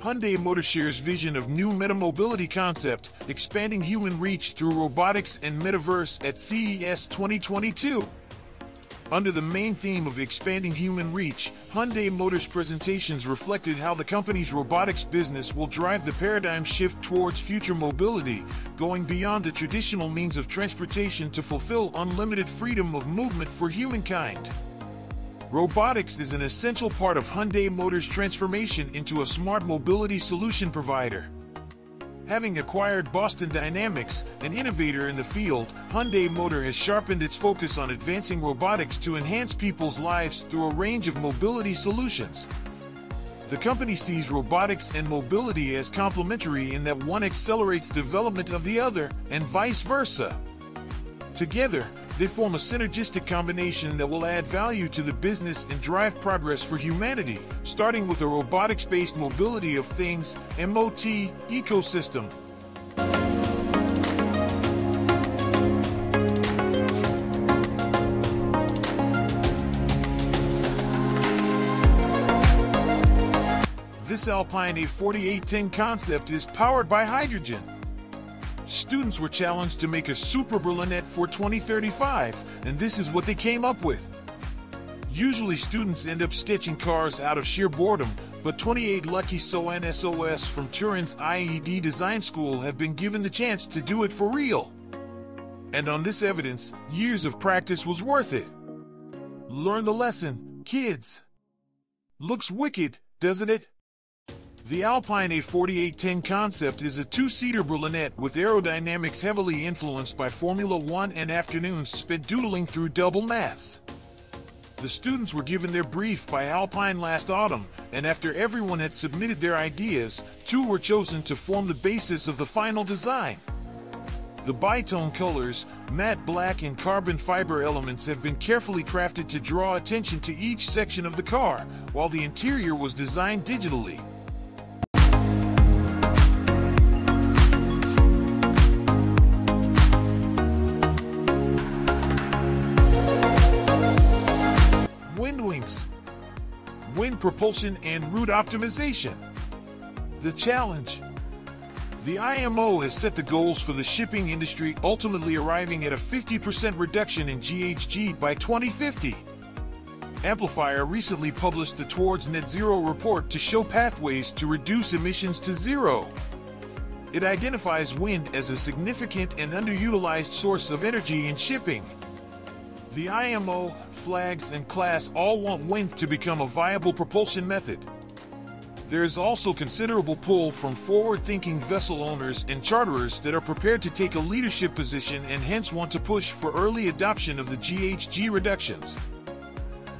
Hyundai Motorshare's vision of new metamobility concept, expanding human reach through robotics and metaverse at CES 2022. Under the main theme of expanding human reach, Hyundai Motor's presentations reflected how the company's robotics business will drive the paradigm shift towards future mobility, going beyond the traditional means of transportation to fulfill unlimited freedom of movement for humankind. Robotics is an essential part of Hyundai Motor's transformation into a smart mobility solution provider. Having acquired Boston Dynamics, an innovator in the field, Hyundai Motor has sharpened its focus on advancing robotics to enhance people's lives through a range of mobility solutions. The company sees robotics and mobility as complementary in that one accelerates development of the other, and vice versa. Together, they form a synergistic combination that will add value to the business and drive progress for humanity, starting with a robotics-based mobility of things (MOT) ecosystem. This Alpine A4810 concept is powered by hydrogen. Students were challenged to make a super Berlinette for 2035, and this is what they came up with. Usually students end up sketching cars out of sheer boredom, but 28 lucky NSOS from Turin's IED Design School have been given the chance to do it for real. And on this evidence, years of practice was worth it. Learn the lesson, kids. Looks wicked, doesn't it? The Alpine A4810 concept is a two-seater Berlinette with aerodynamics heavily influenced by Formula One and afternoons spent doodling through double maths. The students were given their brief by Alpine last autumn, and after everyone had submitted their ideas, two were chosen to form the basis of the final design. The bitone colors, matte black and carbon fiber elements have been carefully crafted to draw attention to each section of the car, while the interior was designed digitally. WindWings, wind propulsion and route optimization. The challenge. The IMO has set the goals for the shipping industry, ultimately arriving at a 50% reduction in GHG by 2050. Amplifier recently published the Towards Net Zero report to show pathways to reduce emissions to zero. It identifies wind as a significant and underutilized source of energy in shipping. The IMO, flags, and class all want wind to become a viable propulsion method. There is also considerable pull from forward-thinking vessel owners and charterers that are prepared to take a leadership position and hence want to push for early adoption of the GHG reductions.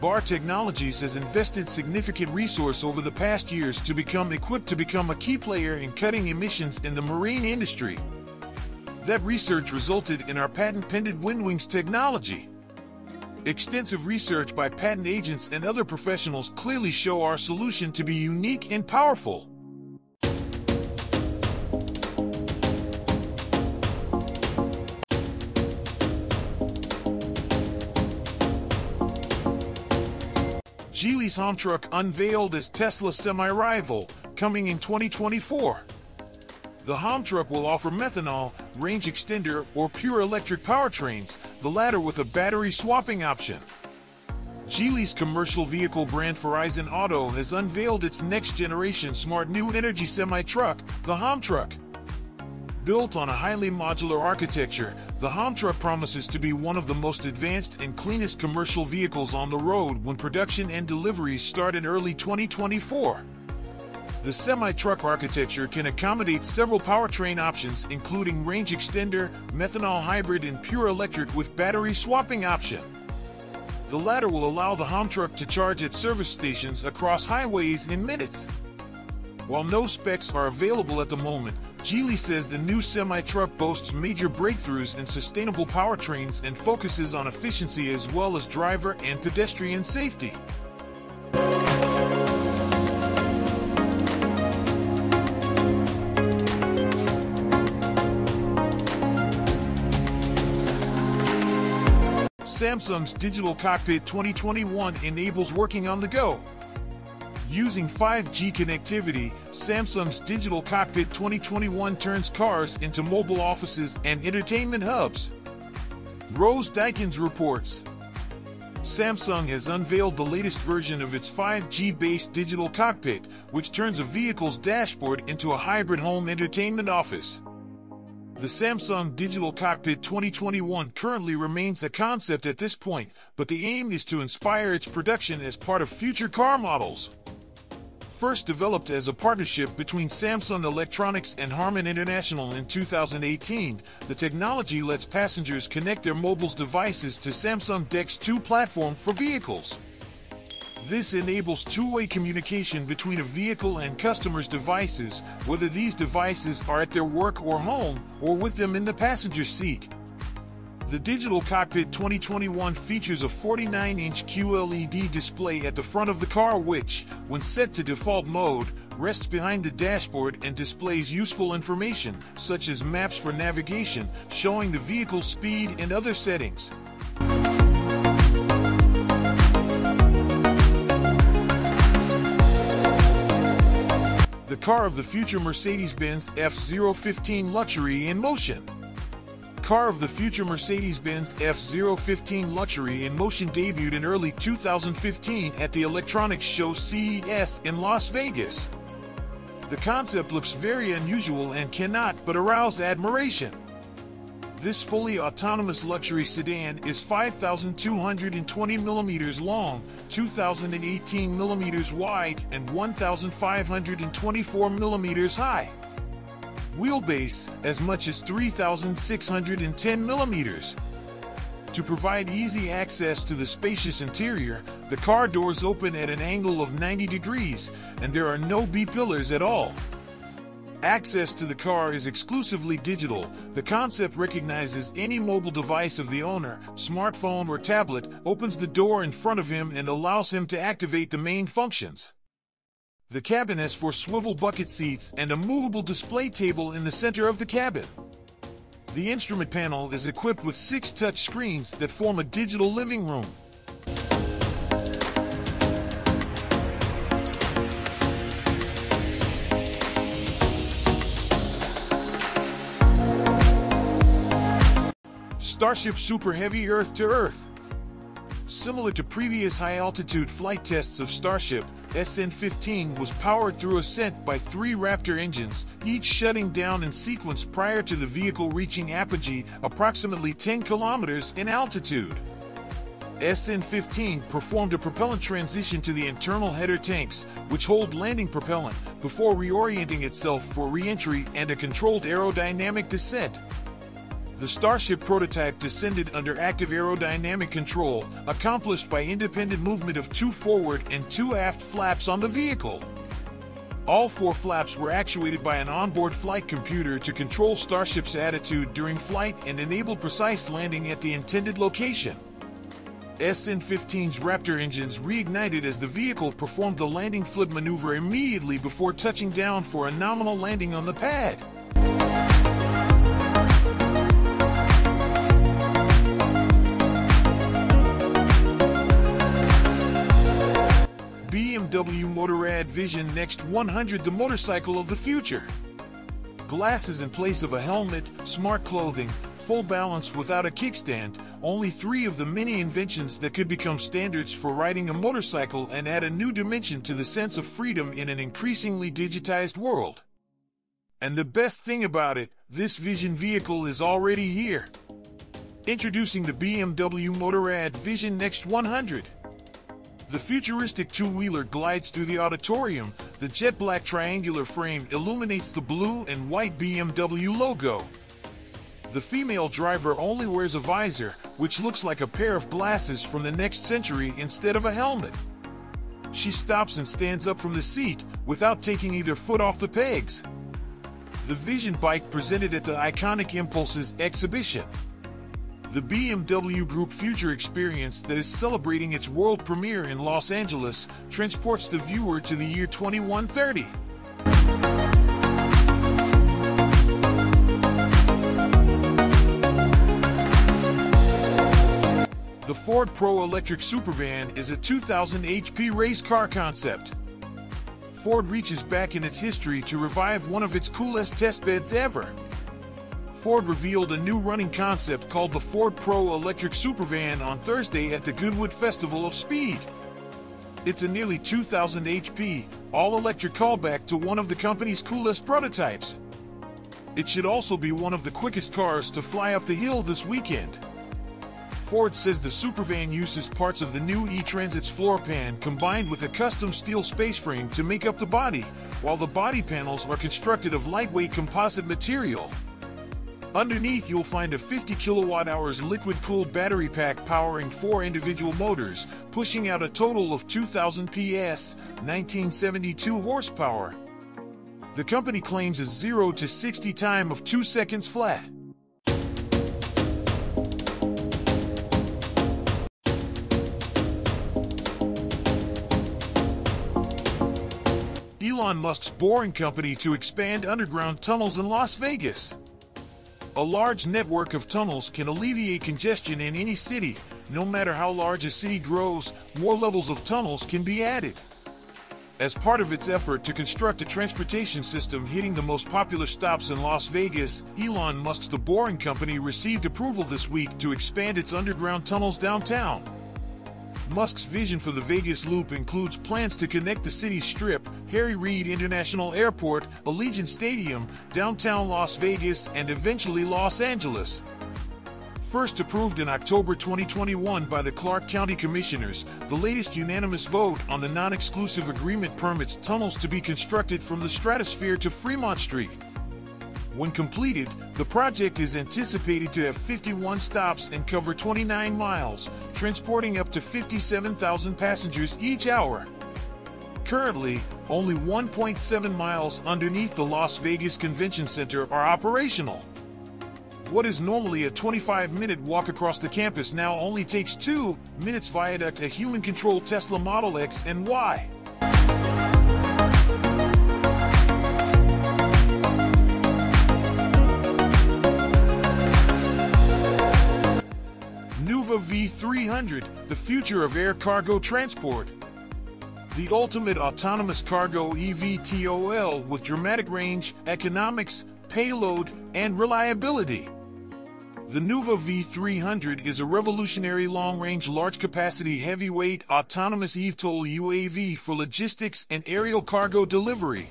Bar Technologies has invested significant resource over the past years to become equipped to become a key player in cutting emissions in the marine industry. That research resulted in our patent-pending WindWings technology. Extensive research by patent agents and other professionals clearly show our solution to be unique and powerful. Geely's Homtruck unveiled as Tesla's semi-rival, coming in 2024. The Homtruck will offer methanol, range extender, or pure electric powertrains, the latter with a battery swapping option. Geely's commercial vehicle brand Farizon Auto has unveiled its next-generation smart new energy semi-truck, the Homtruck. Built on a highly modular architecture, the Homtruck promises to be one of the most advanced and cleanest commercial vehicles on the road when production and deliveries start in early 2024. The semi-truck architecture can accommodate several powertrain options including range extender, methanol hybrid and pure electric with battery swapping option. The latter will allow the Homtruck to charge at service stations across highways in minutes. While no specs are available at the moment, Geely says the new semi-truck boasts major breakthroughs in sustainable powertrains and focuses on efficiency as well as driver and pedestrian safety. Samsung's Digital Cockpit 2021 enables working on the go. Using 5G connectivity, Samsung's Digital Cockpit 2021 turns cars into mobile offices and entertainment hubs. Rose Dykens reports. Samsung has unveiled the latest version of its 5G-based digital cockpit, which turns a vehicle's dashboard into a hybrid home entertainment office. The Samsung Digital Cockpit 2021 currently remains a concept at this point, but the aim is to inspire its production as part of future car models. First developed as a partnership between Samsung Electronics and Harman International in 2018, the technology lets passengers connect their mobile devices to Samsung DEX 2 platform for vehicles. This enables two-way communication between a vehicle and customers' devices, whether these devices are at their work or home, or with them in the passenger seat. The Digital Cockpit 2021 features a 49-inch QLED display at the front of the car which, when set to default mode, rests behind the dashboard and displays useful information, such as maps for navigation, showing the vehicle's speed and other settings. The car of the future, Mercedes-Benz F015 Luxury in Motion. Car of the future Mercedes-Benz F015 Luxury in Motion debuted in early 2015 at the electronics show CES in Las Vegas. The concept looks very unusual and cannot but arouse admiration. This fully autonomous luxury sedan is 5,220 millimeters long, 2,018 millimeters wide, and 1,524 millimeters high. Wheelbase, as much as 3,610 millimeters. To provide easy access to the spacious interior, the car doors open at an angle of 90 degrees, and there are no B-pillars at all. Access to the car is exclusively digital. The concept recognizes any mobile device of the owner, smartphone or tablet, opens the door in front of him and allows him to activate the main functions. The cabin has 4 swivel bucket seats and a movable display table in the center of the cabin. The instrument panel is equipped with 6 touch screens that form a digital living room. Starship Super Heavy Earth-to-Earth. Similar to previous high-altitude flight tests of Starship, SN15 was powered through ascent by 3 Raptor engines, each shutting down in sequence prior to the vehicle reaching apogee, approximately 10 kilometers in altitude. SN15 performed a propellant transition to the internal header tanks, which hold landing propellant, before reorienting itself for re-entry and a controlled aerodynamic descent. The Starship prototype descended under active aerodynamic control, accomplished by independent movement of 2 forward and 2 aft flaps on the vehicle. All 4 flaps were actuated by an onboard flight computer to control Starship's attitude during flight and enable precise landing at the intended location. SN-15's Raptor engines reignited as the vehicle performed the landing flip maneuver immediately before touching down for a nominal landing on the pad. BMW Motorrad Vision Next 100, the motorcycle of the future. Glasses in place of a helmet, smart clothing, full balance without a kickstand, only 3 of the many inventions that could become standards for riding a motorcycle and add a new dimension to the sense of freedom in an increasingly digitized world. And the best thing about it, this Vision vehicle is already here. Introducing the BMW Motorrad Vision Next 100. The futuristic two-wheeler glides through the auditorium. The jet black triangular frame illuminates the blue and white BMW logo. The female driver only wears a visor, which looks like a pair of glasses from the next century instead of a helmet. She stops and stands up from the seat without taking either foot off the pegs. the Vision bike presented at the Iconic Impulses exhibition. The BMW Group Future Experience that is celebrating its world premiere in Los Angeles transports the viewer to the year 2130. The Ford Pro Electric Supervan is a 2,000 HP race car concept. Ford reaches back in its history to revive one of its coolest testbeds ever. Ford revealed a new running concept called the Ford Pro Electric Supervan on Thursday at the Goodwood Festival of Speed. It's a nearly 2,000 HP, all-electric callback to one of the company's coolest prototypes. It should also be one of the quickest cars to fly up the hill this weekend. Ford says the Supervan uses parts of the new E-Transit's floor pan combined with a custom steel space frame to make up the body, while the body panels are constructed of lightweight composite material. Underneath you'll find a 50 kWh liquid-cooled battery pack powering 4 individual motors, pushing out a total of 2,000 PS, 1972 horsepower. The company claims a 0 to 60 time of 2 seconds flat. Elon Musk's Boring Company to expand underground tunnels in Las Vegas. A large network of tunnels can alleviate congestion in any city. No matter how large a city grows, more levels of tunnels can be added. As part of its effort to construct a transportation system hitting the most popular stops in Las Vegas, Elon Musk's The Boring Company received approval this week to expand its underground tunnels downtown. Musk's vision for the Vegas Loop includes plans to connect the city's Strip, Harry Reid International Airport, Allegiant Stadium, downtown Las Vegas, and eventually Los Angeles. First approved in October 2021 by the Clark County Commissioners, the latest unanimous vote on the non-exclusive agreement permits tunnels to be constructed from the Stratosphere to Fremont Street. When completed, the project is anticipated to have 51 stops and cover 29 miles, transporting up to 57,000 passengers each hour. Currently, only 1.7 miles underneath the Las Vegas Convention Center are operational. What is normally a 25-minute walk across the campus now only takes 2 minutes via a human-controlled Tesla Model X and Y. Nuuva V300, the future of air cargo transport. The ultimate autonomous cargo EVTOL with dramatic range, economics, payload, and reliability. The Nuuva V300 is a revolutionary long-range, large-capacity, heavyweight, autonomous EVTOL UAV for logistics and aerial cargo delivery.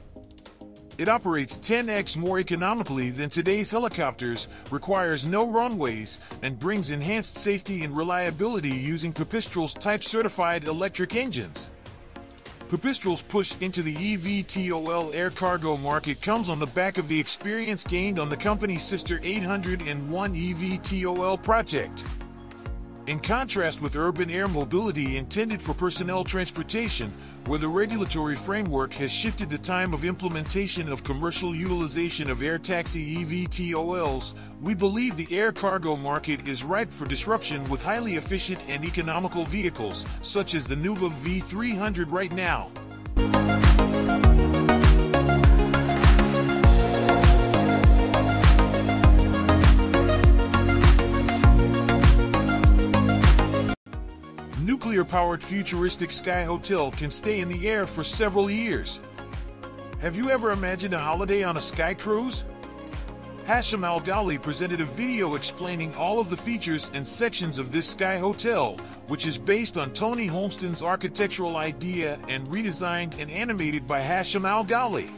It operates 10x more economically than today's helicopters, requires no runways, and brings enhanced safety and reliability using Pipistrel's type-certified electric engines. Pipistrel's push into the EVTOL air cargo market comes on the back of the experience gained on the company's sister 801 EVTOL project. In contrast with urban air mobility intended for personnel transportation, where the regulatory framework has shifted the time of implementation of commercial utilization of air taxi EVTOLs, we believe the air cargo market is ripe for disruption with highly efficient and economical vehicles, such as the Nuuva V300 right now. Nuclear-powered futuristic Sky Hotel can stay in the air for several years. Have you ever imagined a holiday on a Sky Cruise? Hashem Al-Ghaili presented a video explaining all of the features and sections of this Sky Hotel, which is based on Tony Homston's architectural idea and redesigned and animated by Hashem Al-Ghaili.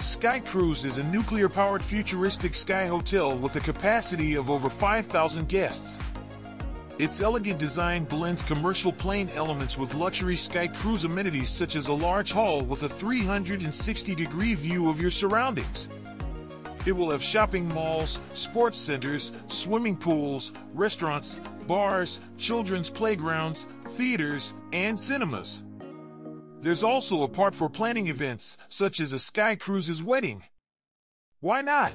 Sky Cruise is a nuclear-powered futuristic Sky Hotel with a capacity of over 5,000 guests. Its elegant design blends commercial plane elements with luxury Sky Cruise amenities such as a large hall with a 360-degree view of your surroundings. It will have shopping malls, sports centers, swimming pools, restaurants, bars, children's playgrounds, theaters, and cinemas. There's also a part for planning events, such as a Sky Cruise's wedding. Why not?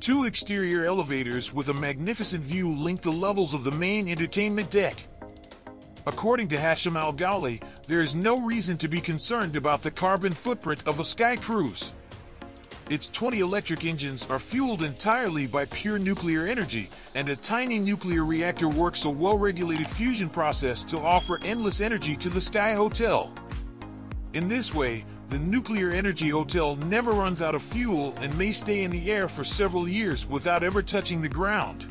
Two exterior elevators with a magnificent view link the levels of the main entertainment deck. According to Hashem Al-Ghaili, there is no reason to be concerned about the carbon footprint of a Sky Cruise. Its 20 electric engines are fueled entirely by pure nuclear energy, and a tiny nuclear reactor works a well-regulated fusion process to offer endless energy to the Sky Hotel. In this way, the nuclear energy hotel never runs out of fuel and may stay in the air for several years without ever touching the ground.